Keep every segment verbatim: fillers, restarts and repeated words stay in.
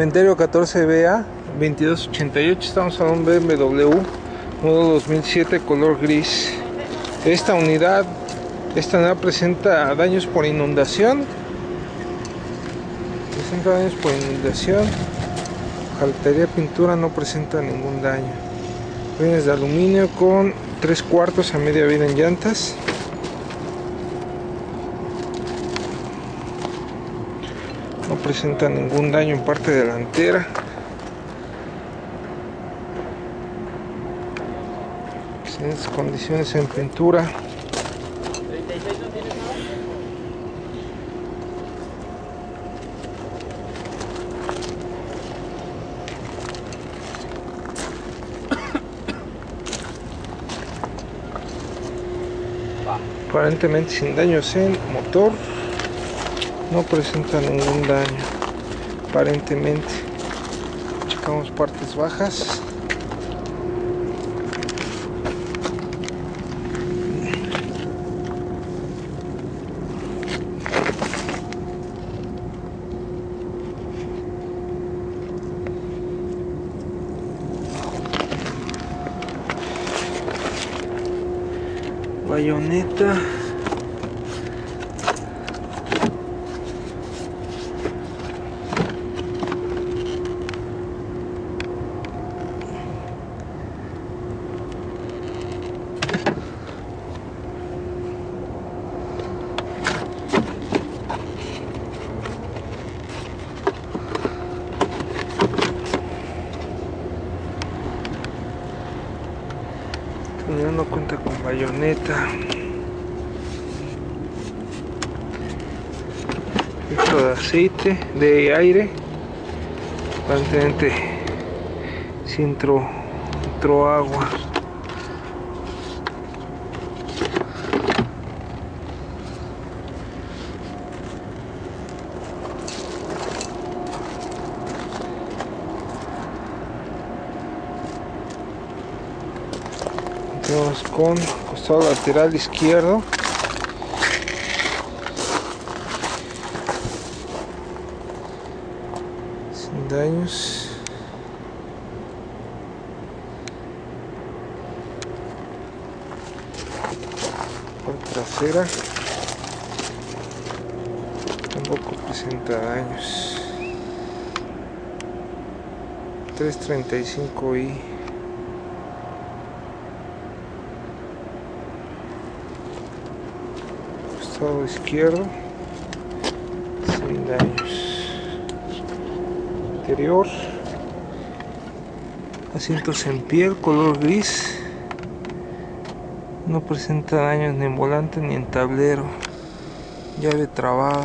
Ventero catorce B A veintidós ochenta y ocho, estamos a un B M W modelo dos mil siete color gris. Esta unidad, esta unidad presenta daños por inundación, presenta daños por inundación, jaltería, pintura, no presenta ningún daño. Rines de aluminio con tres cuartos a media vida en llantas. No presenta ningún daño en parte delantera. Excelentes condiciones en pintura. Aparentemente sin daños en motor. No presenta ningún daño, aparentemente. Checamos partes bajas. Bayoneta. No cuenta con bayoneta. Filtro de aceite, de aire. Aparentemente si entró, entró agua. Con costado lateral izquierdo, sin daños. Por trasera tampoco presenta daños. Tres treinta y cinco i. Lado izquierdo sin daños. Interior, asientos en piel color gris. No presenta daños ni en volante ni en tablero. Llave trabada.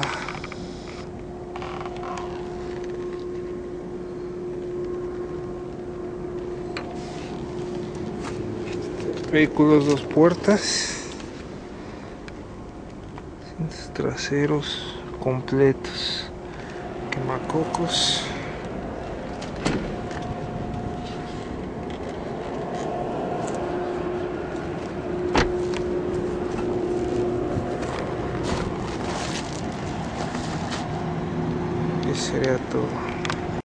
Vehículos dos puertas, traseros completos, quemacocos. Eso sería todo.